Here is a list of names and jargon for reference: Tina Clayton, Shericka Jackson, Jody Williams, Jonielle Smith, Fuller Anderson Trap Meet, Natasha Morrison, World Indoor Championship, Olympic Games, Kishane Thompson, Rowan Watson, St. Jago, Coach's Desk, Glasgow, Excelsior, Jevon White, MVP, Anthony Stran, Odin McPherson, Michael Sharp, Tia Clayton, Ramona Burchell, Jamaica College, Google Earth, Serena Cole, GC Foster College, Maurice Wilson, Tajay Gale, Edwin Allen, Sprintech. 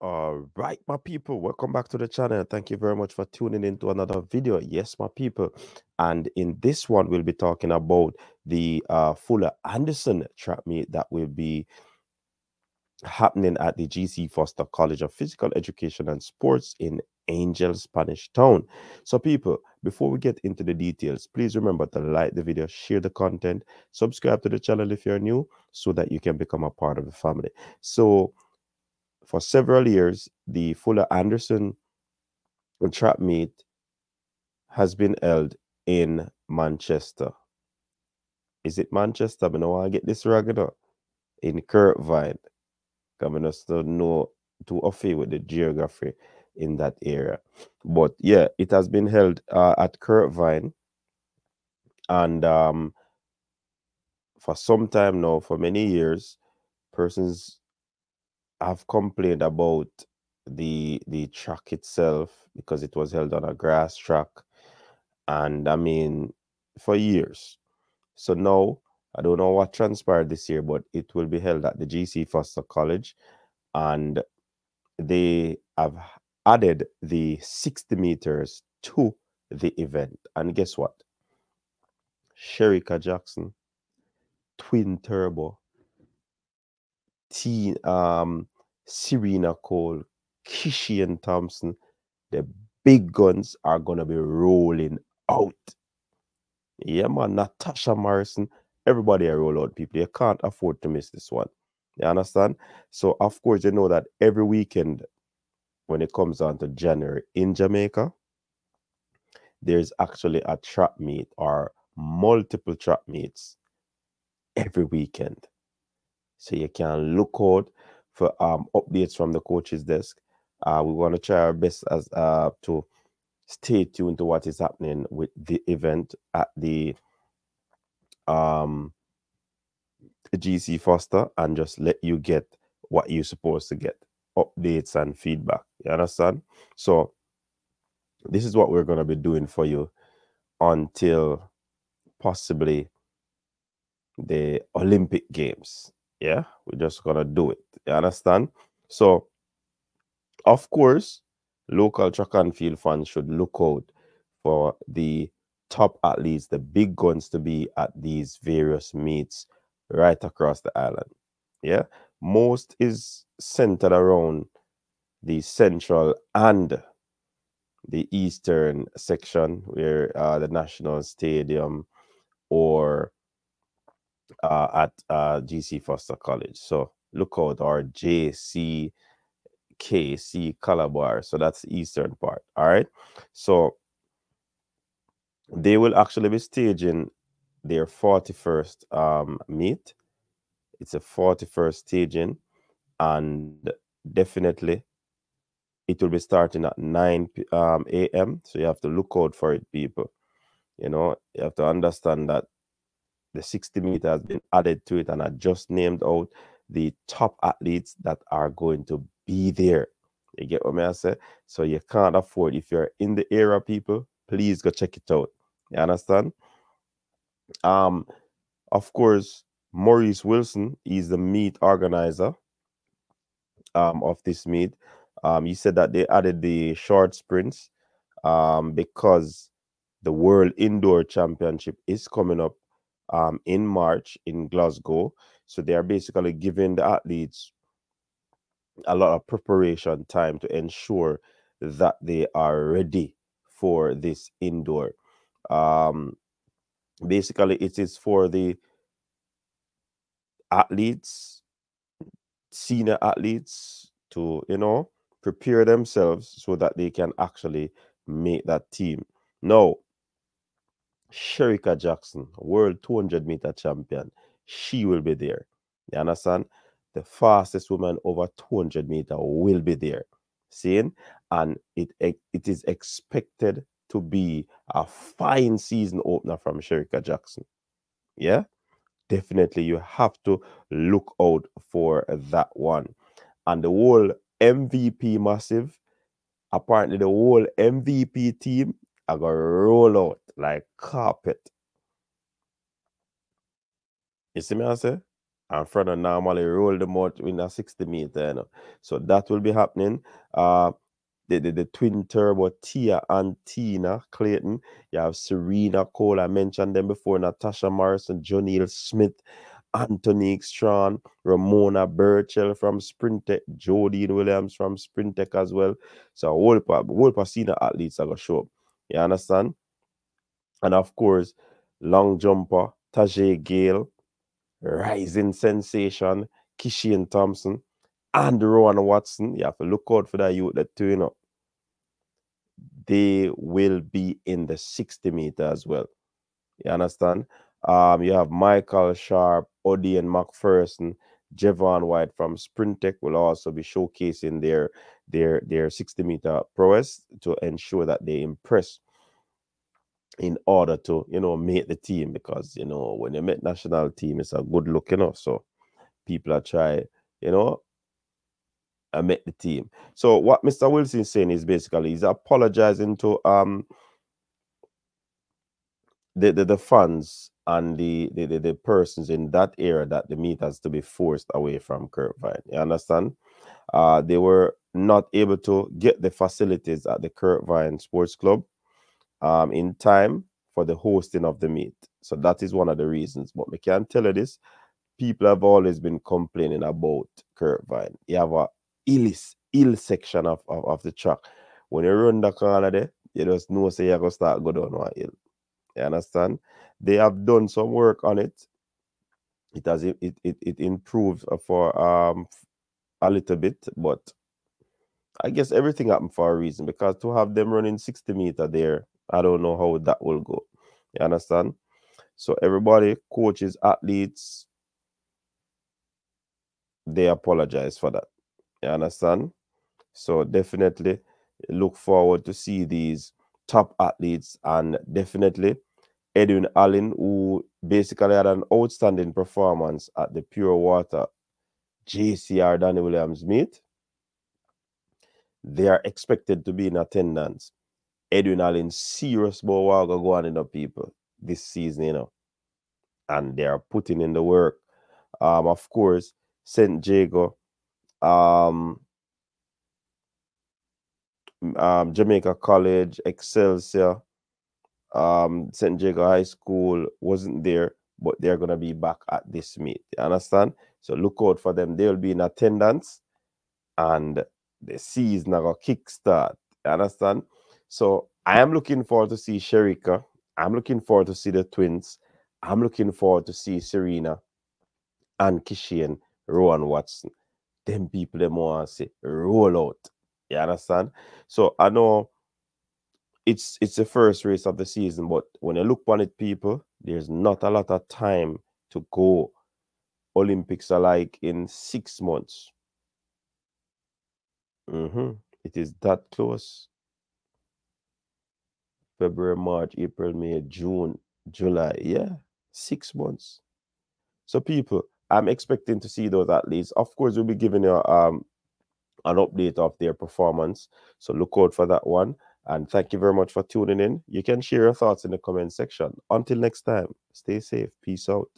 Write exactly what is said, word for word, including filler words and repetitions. All right, my people, welcome back to the channel. Thank you very much for tuning in to another video. Yes, my people, and in this one we'll be talking about the uh Fuller Anderson Trap Meet that will be happening at the G C Foster College of Physical Education and Sports in Angel, Spanish Town. So people, before we get into the details, please remember to like the video, share the content, subscribe to the channel if you're new, so that you can become a part of the family. So for several years, the Fuller Anderson Trap Meet has been held in Manchester. Is it Manchester? I know I get this ragged up. In Kirkvine. Coming us to know too often with the geography in that area, but yeah, it has been held uh, at Kirkvine, and um, for some time now, for many years, persons have complained about the the track itself because it was held on a grass track, and I mean for years. So now I don't know what transpired this year, but it will be held at the G C Foster College, and they have added the sixty meters to the event. And guess what? Shericka Jackson, Twin Turbo, T, um, Serena Cole, Kishane Thompson, the big guns are going to be rolling out. Yeah, man, Natasha Morrison, everybody are roll out, people. You can't afford to miss this one. You understand? So, of course, you know that every weekend, when it comes down to January in Jamaica, there's actually a trap meet or multiple trap meets every weekend. So you can look out for um, updates from the coach's desk. Uh, we want to try our best as uh, to stay tuned to what is happening with the event at the um, G C Foster, and just let you get what you're supposed to get. Updates and feedback. You understand? So this is what we're going to be doing for you until possibly the Olympic Games. Yeah, we're just going to do it. You understand? So of course, local track and field fans should look out for the top athletes, the big guns, to be at these various meets right across the island. Yeah, most is centered around the central and the eastern section, where uh, the National Stadium or uh, at uh, G C Foster College. So look out, our J C K C Calabar. So that's the eastern part. All right. So they will actually be staging their forty-first um, meet. It's a forty-first staging, and definitely it will be starting at nine a m So you have to look out for it, people. You know, you have to understand that the sixty meter has been added to it, and I just named out the top athletes that are going to be there. You get what I say? So you can't afford, if you're in the area, people, please go check it out. You understand? Um, of course, Maurice Wilson is the meet organizer um, of this meet. Um, he said that they added the short sprints um, because the World Indoor Championship is coming up um, in March in Glasgow. So they are basically giving the athletes a lot of preparation time to ensure that they are ready for this indoor. Um, basically, it is for the athletes, senior athletes, to, you know, prepare themselves so that they can actually make that team. Now, Shericka Jackson, world two hundred meter champion, she will be there. You understand? The fastest woman over two hundred meter will be there. Seeing, and it it is expected to be a fine season opener from Shericka Jackson. Yeah. Definitely, you have to look out for that one. And the whole M V P massive, apparently the whole M V P team are going to roll out like carpet. You see me, I say? and Freda normally roll them out in a sixty meter, you know. So that will be happening. Uh, the, the, the twin turbo Tia and Tina Clayton. You have Serena Cole, I mentioned them before, Natasha Morrison, Jonielle Smith, Anthony Stran, Ramona Burchell from Sprintech, Jody Williams from Sprintech as well. So all whole senior athletes are going to show up. You understand? And of course, long jumper Tajay Gale, rising sensation Kishane Thompson, and Rowan Watson. You have to look out for that youth that too, you know. They will be in the sixty meter as well. You understand? Um, you have Michael Sharp, Odin McPherson, Jevon White from Sprintech will also be showcasing their their their sixty meter prowess to ensure that they impress in order to, you know, make the team, because, you know, when you make national team, it's a good look, you know, so people are trying, you know, and make the team. So what Mister Wilson is saying is basically he's apologizing to um the the, the fans and the, the, the, the persons in that area that the meet has to be forced away from Kirkvine. You understand? Uh, they were not able to get the facilities at the Kirkvine Sports Club um, in time for the hosting of the meet. So that is one of the reasons. But we can't tell you this. People have always been complaining about Kirkvine. You have a ill, ill section of, of, of the track. When you run the corner there, you just know say you're going to start going down one hill. You understand? They have done some work on it. It has it it, it improved for um a little bit, but I guess everything happened for a reason, because to have them running sixty meter there, I don't know how that will go. You understand? So everybody, coaches, athletes, they apologize for that. You understand? So definitely look forward to see these top athletes, and definitely Edwin Allen, who basically had an outstanding performance at the Pure Water J C R Danny Williams meet. They are expected to be in attendance. Edwin Allen, serious bow go on in the people this season, you know, and they are putting in the work. Um, of course, Saint Jago, um, um, Jamaica College, Excelsior, um Saint Jago High School wasn't there, but they're gonna be back at this meet. You understand? So look out for them. They'll be in attendance, and the season are gonna kickstart. You understand? So I am looking forward to see Shericka. I'm looking forward to see the twins. I'm looking forward to see Serena and Kishane, Rowan Watson. Them people them want to say roll out. You understand? So I know It's it's the first race of the season, but when you look on it, people, there's not a lot of time to go. Olympics are like in six months. Mm-hmm. It is that close. February, March, April, May, June, July. Yeah, six months. So, people, I'm expecting to see those athletes. Of course, we'll be giving you um an update of their performance. So look out for that one. And thank you very much for tuning in. You can share your thoughts in the comment section. Until next time, stay safe. Peace out.